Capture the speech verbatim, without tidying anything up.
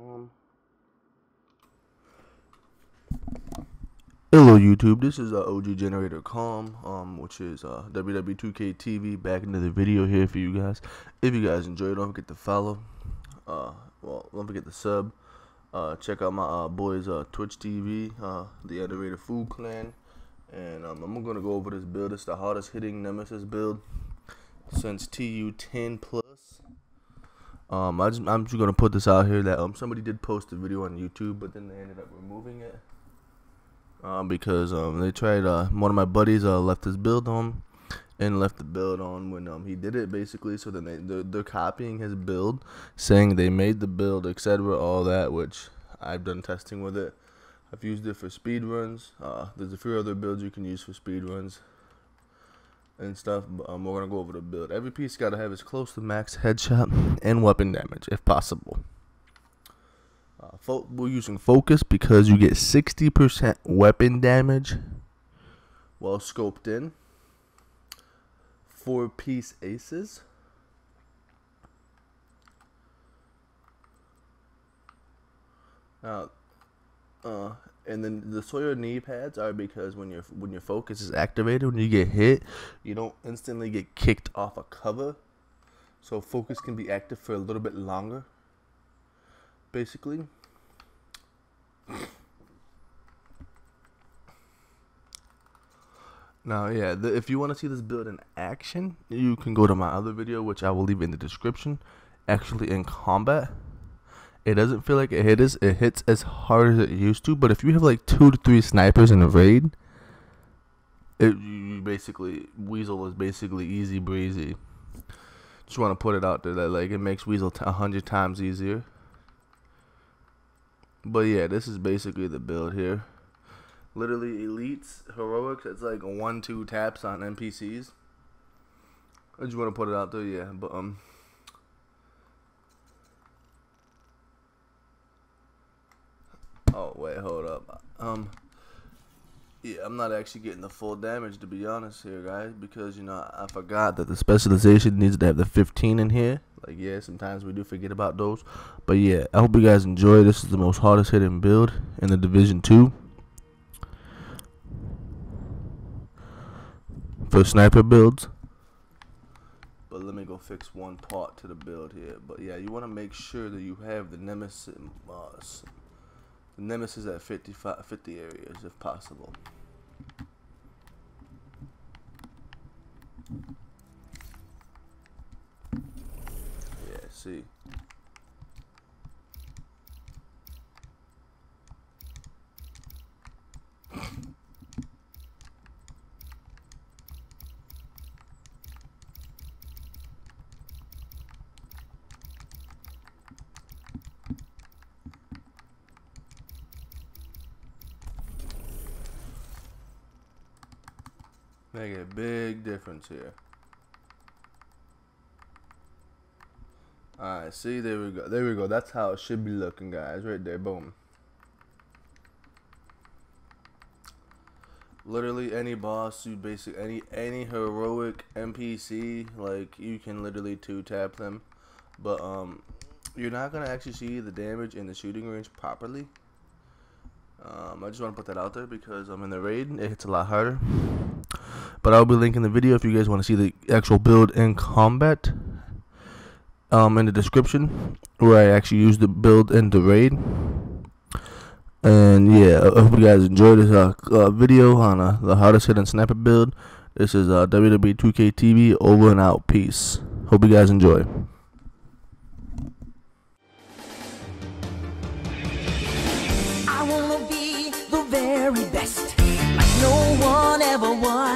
Um. Hello YouTube, this is uh, O G Generator dot com, um, which is uh, W W two K T V, back into the video here for you guys. If you guys enjoyed, don't forget to follow, uh, well, don't forget to sub, uh, check out my uh, boys uh, Twitch T V, uh, The Elevator Food Clan, and um, I'm going to go over this build. It's the hardest hitting Nemesis build since T U ten plus. Um, I just, I'm just going to put this out here that um, somebody did post a video on YouTube, but then they ended up removing it. Um, because um, they tried, uh, one of my buddies uh, left his build on and left the build on when um, he did it, basically. So then they, they're, they're copying his build, saying they made the build, et cetera, all that, which I've done testing with it. I've used it for speedruns. Uh, there's a few other builds you can use for speedruns and stuff. But, um, we're going to go over the build. Every piece got to have as close to max headshot and weapon damage, if possible. Uh, fo we're using focus because you get sixty percent weapon damage while scoped in. Four piece aces. Uh, uh, and then the Sawyer knee pads are because when your when your focus is activated, when you get hit, you don't instantly get kicked off a cover, so focus can be active for a little bit longer. Basically, now yeah, the, if you want to see this build in action, you can go to my other video, which I will leave in the description. Actually, in combat, it doesn't feel like it hits it hits as hard as it used to. But if you have like two to three snipers in a raid, it you basically Weasel is basically easy breezy. Just want to put it out there that like it makes Weasel a hundred times easier. But yeah, this is basically the build here. Literally elites, heroics, it's like one two taps on N P Cs. I just wanna put it out there, yeah, but um oh wait, hold up. Um Yeah, I'm not actually getting the full damage to be honest here, guys, because you know I forgot that the specialization needs to have the fifteen in here. Like, yeah, sometimes we do forget about those. But, yeah, I hope you guys enjoy. This is the most hardest hitting build in the Division two. For sniper builds. But let me go fix one part to the build here. But, yeah, you want to make sure that you have the Nemesis, uh, the nemesis at fifty-five, fifty areas, if possible. See, make a big difference here. Alright, see, there we go, there we go, that's how it should be looking, guys, right there, boom. Literally any boss, you basically, any, any heroic N P C, like, you can literally two-tap them, but, um, you're not gonna actually see the damage in the shooting range properly. Um, I just wanna put that out there, because, um, in the raid, it hits a lot harder, but I'll be linking the video if you guys wanna see the actual build in combat. Um, in the description where I actually used the build in the raid. And yeah, I hope you guys enjoyed this uh, uh, video on uh, the hardest hitting sniper build. This is uh, W W two K T V, over and out, peace. Hope you guys enjoy. I wanna be the very best, like no one ever was.